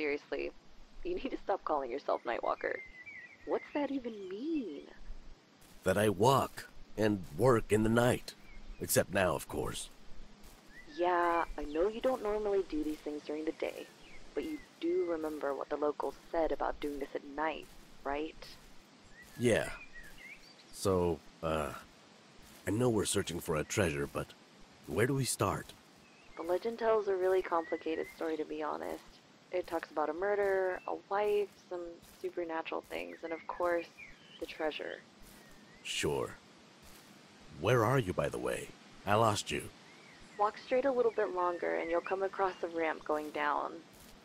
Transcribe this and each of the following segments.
seriously, you need to stop calling yourself Nightwalker. What's that even mean? That I walk and work in the night. Except now, of course. Yeah, I know you don't normally do these things during the day, but you do remember what the locals said about doing this at night, right? Yeah. So, I know we're searching for a treasure, but where do we start? The legend tells a really complicated story, to be honest. It talks about a murder, a wife, some supernatural things, and of course, the treasure. Sure. Where are you, by the way? I lost you. Walk straight a little bit longer and you'll come across the ramp going down.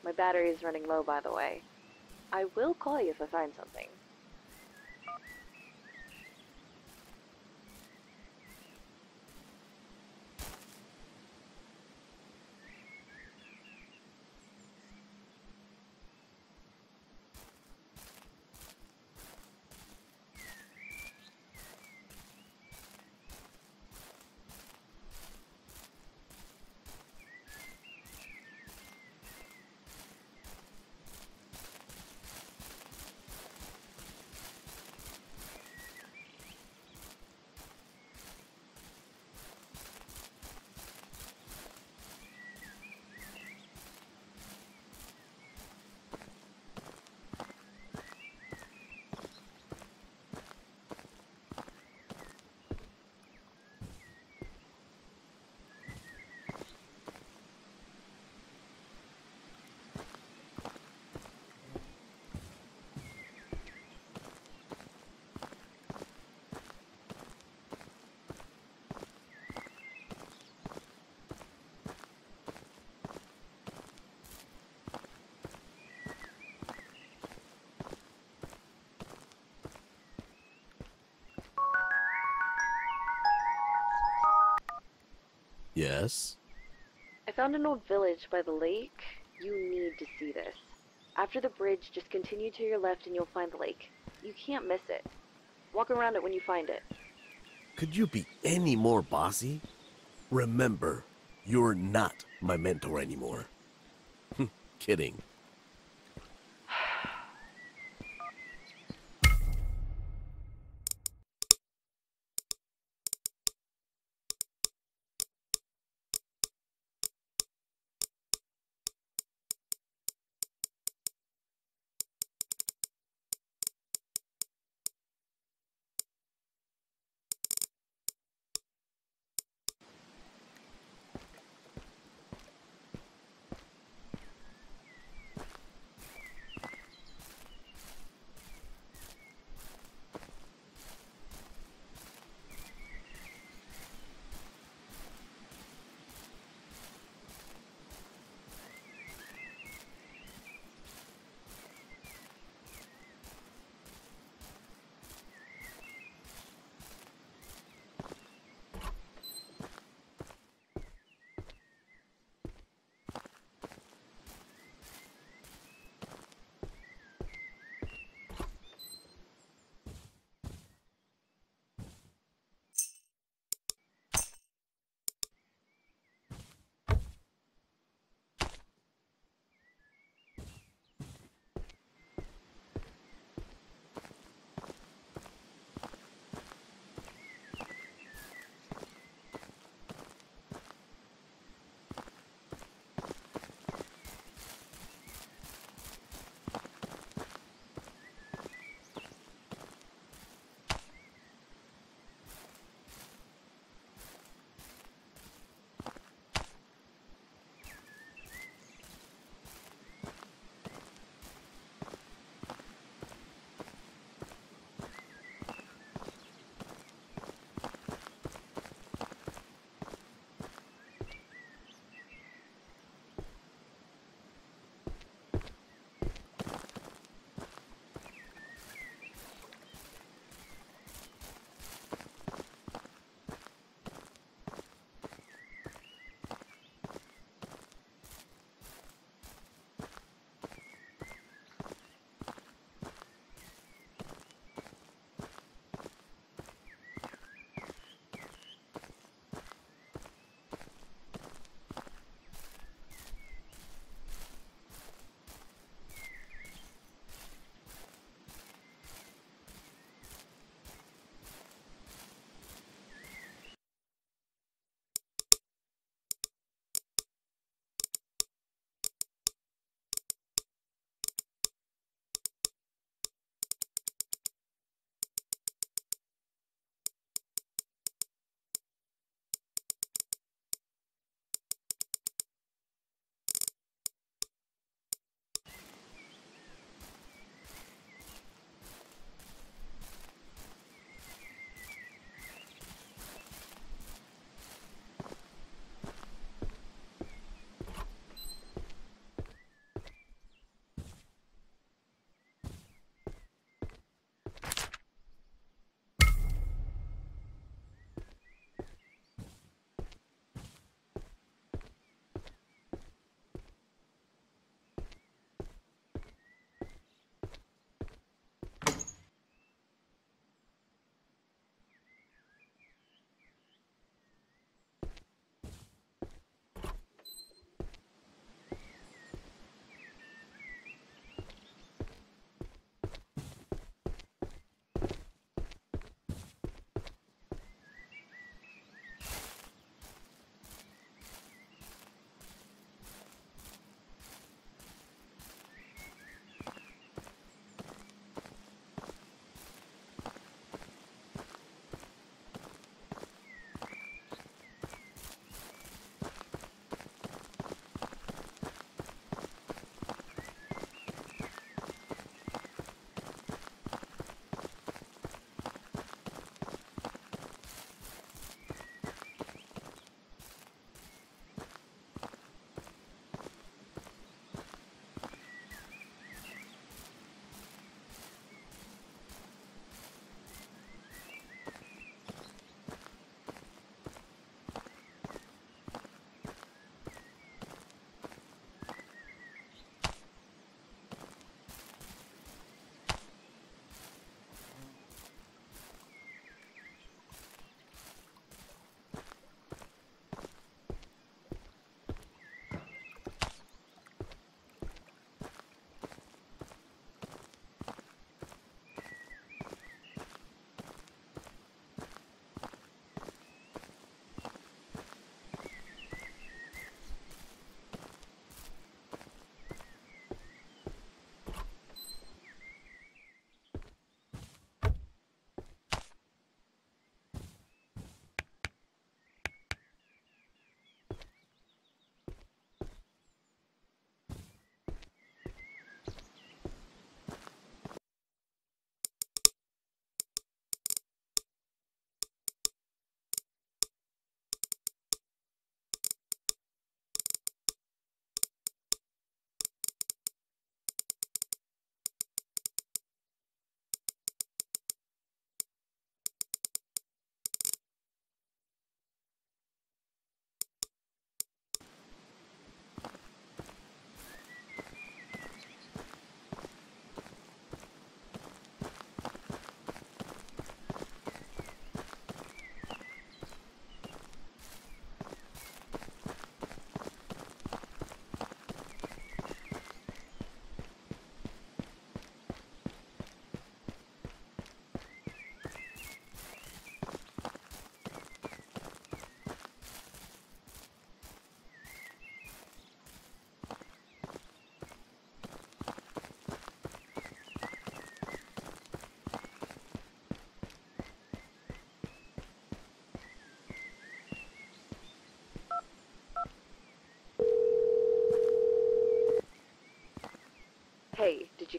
My battery is running low, by the way. I will call you if I find something. Yes? I found an old village by the lake. You need to see this. After the bridge, just continue to your left and you'll find the lake. You can't miss it. Walk around it when you find it. Could you be any more bossy? Remember, you're not my mentor anymore. Kidding.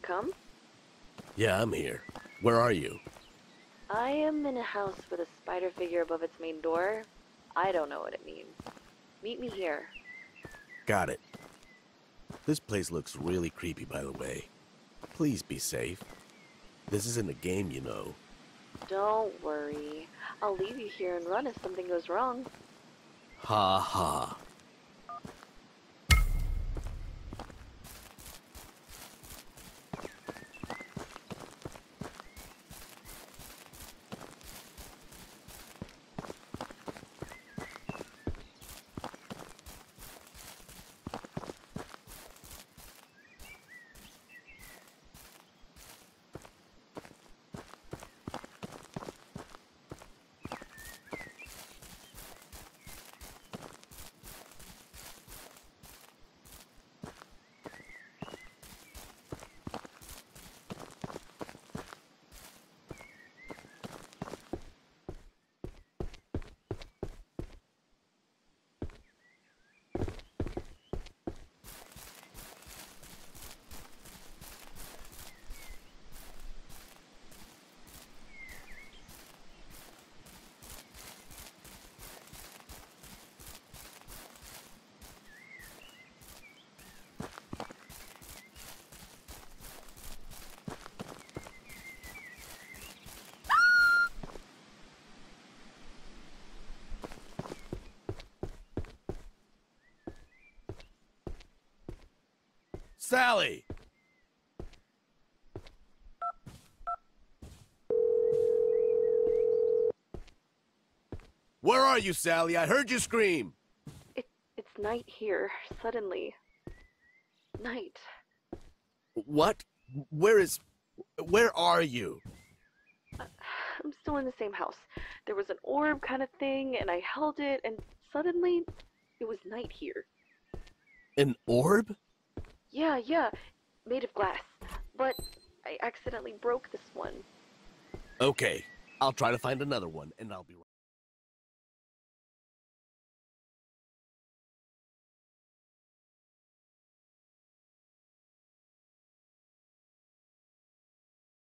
come? Yeah, I'm here. Where are you? I am in a house with a spider figure above its main door. I don't know what it means. Meet me here. Got it. This place looks really creepy, by the way. Please be safe. This isn't a game, you know. Don't worry. I'll leave you here and run if something goes wrong. Ha ha. Sally! Where are you, Sally? I heard you scream! It's night here, suddenly. Night. What? Where are you? I'm still in the same house. There was an orb kind of thing, and I held it, and suddenly, it was night here. An orb? Yeah, made of glass, but I accidentally broke this one. Okay, I'll try to find another one, and I'll be right back.